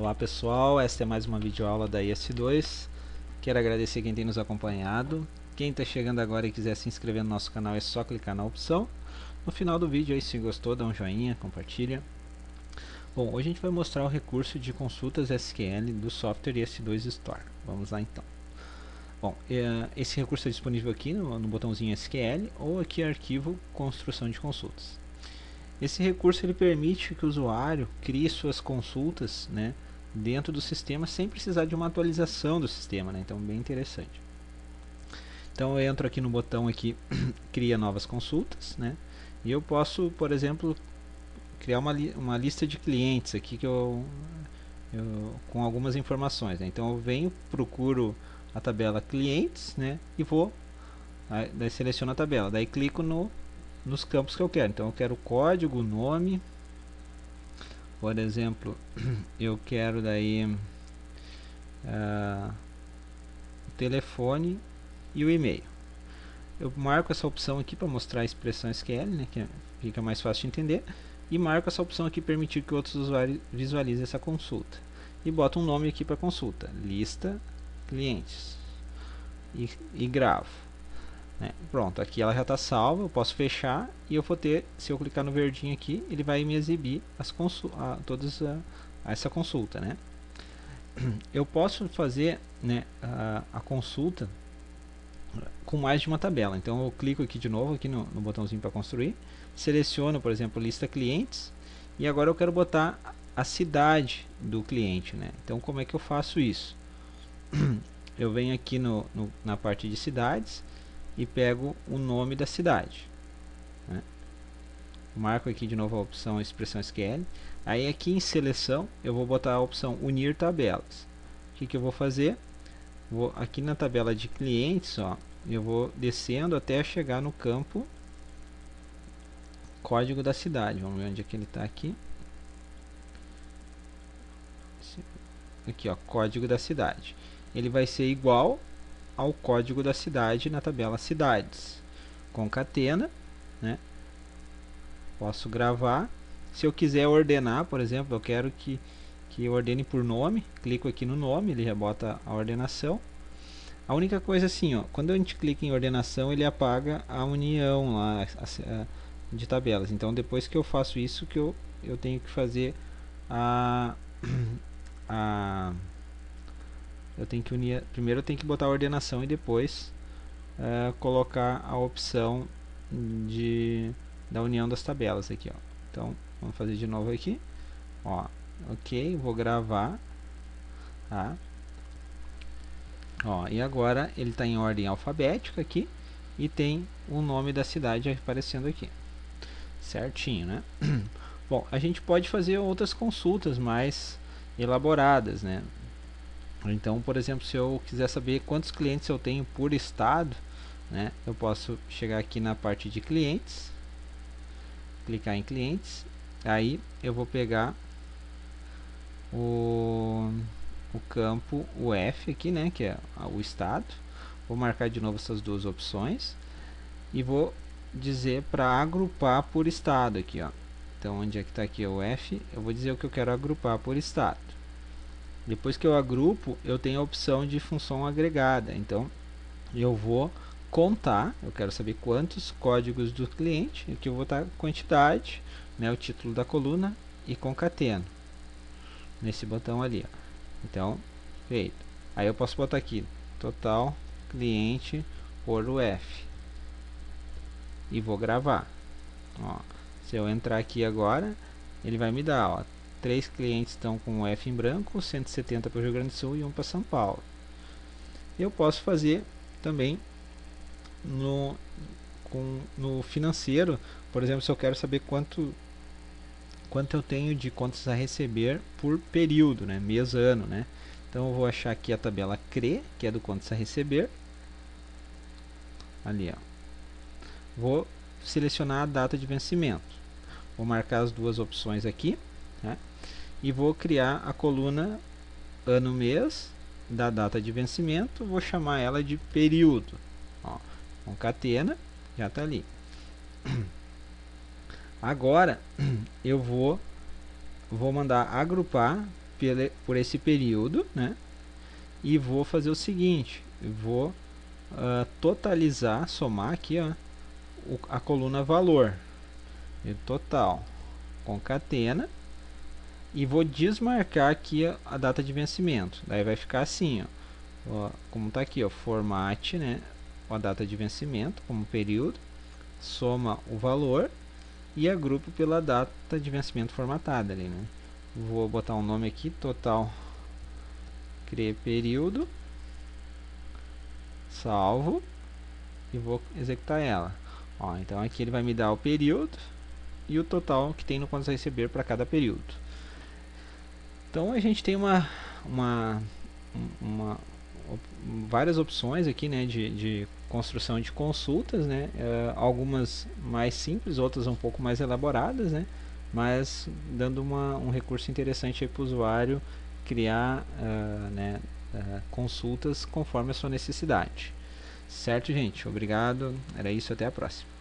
Olá pessoal, esta é mais uma videoaula da IS2. Quero agradecer quem tem nos acompanhado. Quem está chegando agora e quiser se inscrever no nosso canal é só clicar na opção. No final do vídeo aí, se gostou, dá um joinha, compartilha. Bom, hoje a gente vai mostrar o recurso de consultas SQL do software IS2 Store. Vamos lá então. Bom, esse recurso é disponível aqui no botãozinho SQL ou aqui arquivo construção de consultas. Esse recurso ele permite que o usuário crie suas consultas, né, dentro do sistema sem precisar de uma atualização do sistema, né? Então bem interessante. Então eu entro aqui no botão aqui cria novas consultas, né? E eu posso, por exemplo, criar uma lista de clientes aqui que eu com algumas informações, né? Então eu venho, procuro a tabela clientes, né? E vou daí seleciono a tabela, daí clico nos campos que eu quero. Então eu quero código, nome. Por exemplo, eu quero daí o telefone e o e-mail. Eu marco essa opção aqui para mostrar a expressão SQL, né, que fica mais fácil de entender. E marco essa opção aqui permitir que outros usuários visualizem essa consulta. E boto um nome aqui para consulta, lista clientes. E gravo. Né? Pronto, aqui ela já está salva, eu posso fechar e eu vou ter, se eu clicar no verdinho aqui, ele vai me exibir essa consulta, né? Eu posso fazer, né, a consulta com mais de uma tabela. Então eu clico aqui de novo aqui no botãozinho para construir, seleciono, por exemplo, lista clientes e agora eu quero botar a cidade do cliente, né? Então como é que eu faço isso? Eu venho aqui na parte de cidades e pego o nome da cidade, né? Marco aqui de novo a opção expressão SQL. Aí aqui em seleção eu vou botar a opção unir tabelas. O que eu vou fazer? Vou aqui na tabela de clientes, ó, eu vou descendo até chegar no campo código da cidade. Vamos ver onde é que ele está aqui. Aqui, ó, código da cidade. Ele vai ser igual ao código da cidade na tabela cidades. Concatena, né? Posso gravar. Se eu quiser ordenar, por exemplo, eu quero que eu ordene por nome, clico aqui no nome, ele rebota a ordenação. A única coisa assim, ó, quando a gente clica em ordenação, ele apaga a união lá de tabelas. Então depois que eu faço isso, que eu tenho que fazer eu tenho que unir, primeiro eu tenho que botar a ordenação e depois colocar a opção da união das tabelas aqui, ó. Então vamos fazer de novo aqui, ó, ok, vou gravar, tá? Ó, e agora ele está em ordem alfabética aqui e tem o nome da cidade aparecendo aqui, certinho, né? Bom, a gente pode fazer outras consultas mais elaboradas, né? Então, por exemplo, se eu quiser saber quantos clientes eu tenho por estado, né, eu posso chegar aqui na parte de clientes, clicar em clientes, aí eu vou pegar o campo UF aqui, né, que é o estado, vou marcar de novo essas duas opções e vou dizer para agrupar por estado aqui, ó. Então, onde é que está aqui o UF? Eu vou dizer o que eu quero agrupar por estado. Depois que eu agrupo, eu tenho a opção de função agregada. Então, eu vou contar, eu quero saber quantos códigos do cliente, aqui eu vou botar quantidade, né, o título da coluna e concateno, nesse botão ali, ó. Então, feito. Aí eu posso botar aqui, total cliente por UF. E vou gravar. Ó, se eu entrar aqui agora, ele vai me dar, ó, 3 clientes estão com o F em branco, 170 para o Rio Grande do Sul e 1 para São Paulo. Eu posso fazer também no financeiro, por exemplo, se eu quero saber quanto eu tenho de contas a receber por período, né, mês, ano, né? Então eu vou achar aqui a tabela CRE, que é do contas a receber. Ali, ó. Vou selecionar a data de vencimento. Vou marcar as duas opções aqui, né? E vou criar a coluna ano, mês, da data de vencimento, vou chamar ela de período, ó, concatena, já está ali. Agora eu vou mandar agrupar por esse período, né? E vou fazer o seguinte, vou totalizar, somar aqui, ó, a coluna valor e total, concatena, e vou desmarcar aqui a data de vencimento. Daí vai ficar assim, ó, como está aqui, ó, formate, né, a data de vencimento como período, soma o valor e agrupo pela data de vencimento formatada ali, né? Vou botar um nome aqui, total, criei período, salvo e vou executar ela. Ó, então aqui ele vai me dar o período e o total que tem no quanto a receber para cada período. Então a gente tem várias opções aqui, né, de construção de consultas, né, algumas mais simples, outras um pouco mais elaboradas, né, mas dando um recurso interessante para o usuário criar consultas conforme a sua necessidade. Certo, gente? Obrigado, era isso, até a próxima.